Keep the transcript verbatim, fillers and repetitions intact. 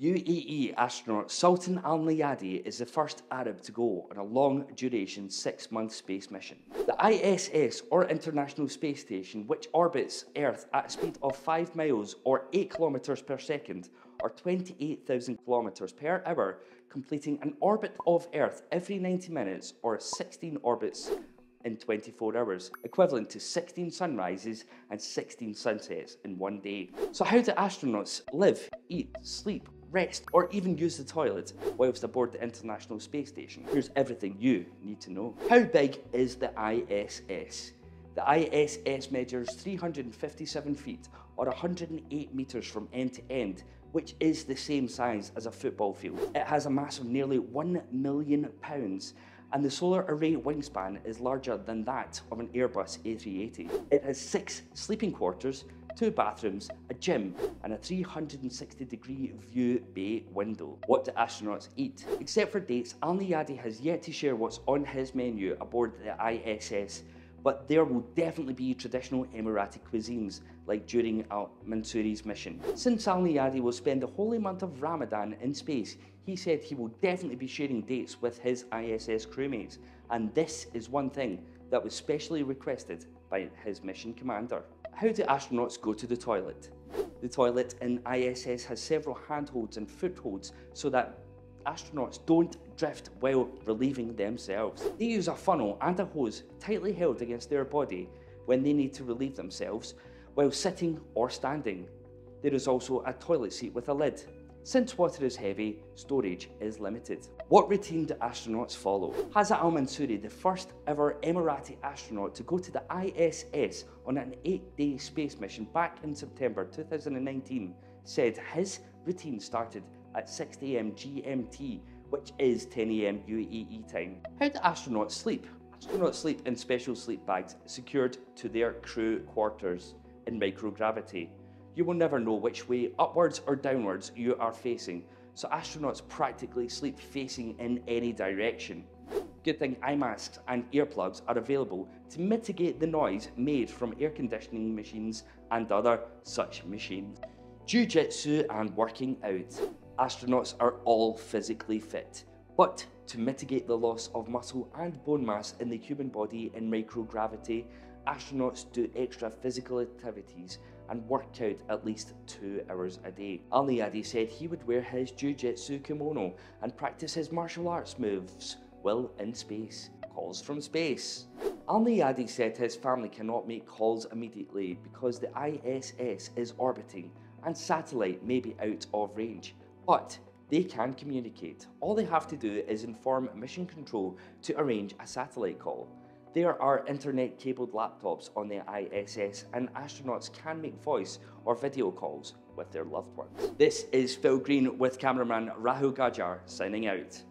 U A E astronaut Sultan Al Neyadi is the first Arab to go on a long-duration six-month space mission. The I S S, or International Space Station, which orbits Earth at a speed of five miles or eight kilometers per second, or twenty-eight thousand kilometers per hour, completing an orbit of Earth every ninety minutes or sixteen orbits in twenty-four hours, equivalent to sixteen sunrises and sixteen sunsets in one day. So how do astronauts live, eat, sleep, rest, or even use the toilet whilst aboard the International Space Station? Here's everything you need to know. How big is the I S S? The I S S measures three hundred fifty-seven feet, or one hundred eight meters from end to end, which is the same size as a football field. It has a mass of nearly one million pounds, and the solar array wingspan is larger than that of an Airbus A three eighty. It has six sleeping quarters, two bathrooms, a gym, and a three hundred sixty degree view bay window. What do astronauts eat? Except for dates, Al Neyadi has yet to share what's on his menu aboard the I S S, but there will definitely be traditional Emirati cuisines, like during Al Mansouri's mission. Since Al Neyadi will spend the holy month of Ramadan in space, he said he will definitely be sharing dates with his I S S crewmates, and this is one thing that was specially requested by his mission commander. How do astronauts go to the toilet? The toilet in I S S has several handholds and footholds so that astronauts don't drift while relieving themselves. They use a funnel and a hose tightly held against their body when they need to relieve themselves while sitting or standing. There is also a toilet seat with a lid. Since water is heavy, storage is limited. What routine do astronauts follow? Hazza Al Mansouri, the first ever Emirati astronaut to go to the I S S on an eight-day space mission back in September two thousand nineteen, said his routine started at six A M G M T, which is ten A M U A E time. How do astronauts sleep? Astronauts sleep in special sleep bags secured to their crew quarters in microgravity. You will never know which way, upwards or downwards, you are facing, so astronauts practically sleep facing in any direction. Good thing eye masks and earplugs are available to mitigate the noise made from air conditioning machines and other such machines. Jiu-Jitsu and working out. Astronauts are all physically fit, but to mitigate the loss of muscle and bone mass in the human body in microgravity, astronauts do extra physical activities and work out at least two hours a day. Al Neyadi said he would wear his Jiu-Jitsu kimono and practice his martial arts moves while in space. Calls from space. Al Neyadi said his family cannot make calls immediately because the I S S is orbiting and satellite may be out of range, but they can communicate. All they have to do is inform mission control to arrange a satellite call. There are internet cabled laptops on the I S S, and astronauts can make voice or video calls with their loved ones. This is Phil Green with cameraman Rahul Gajar signing out.